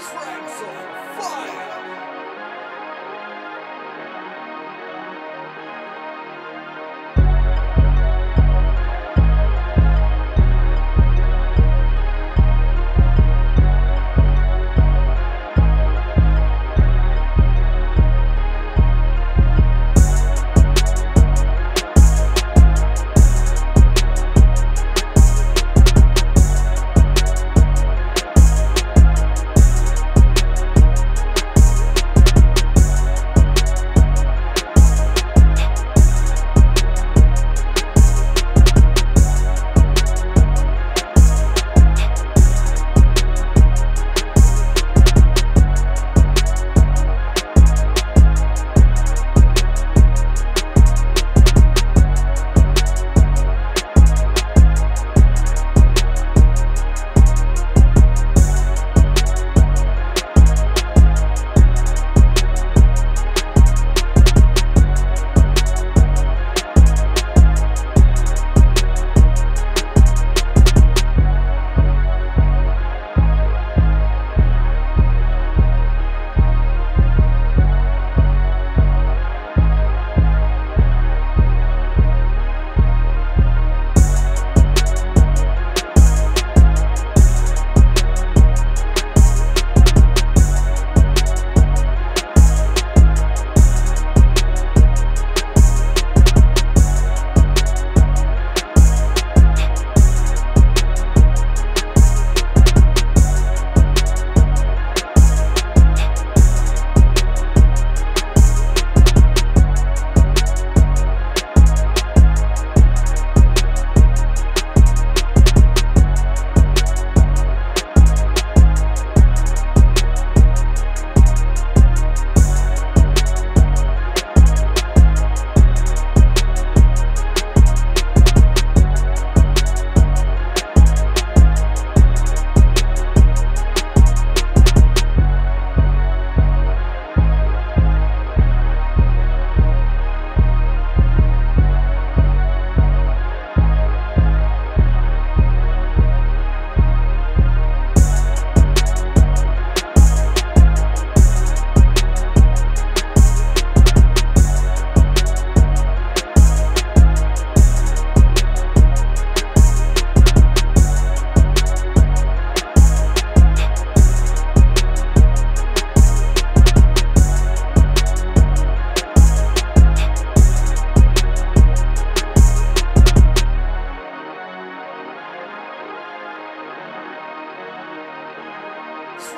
Tracks on fire.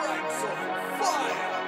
Tracks on fire.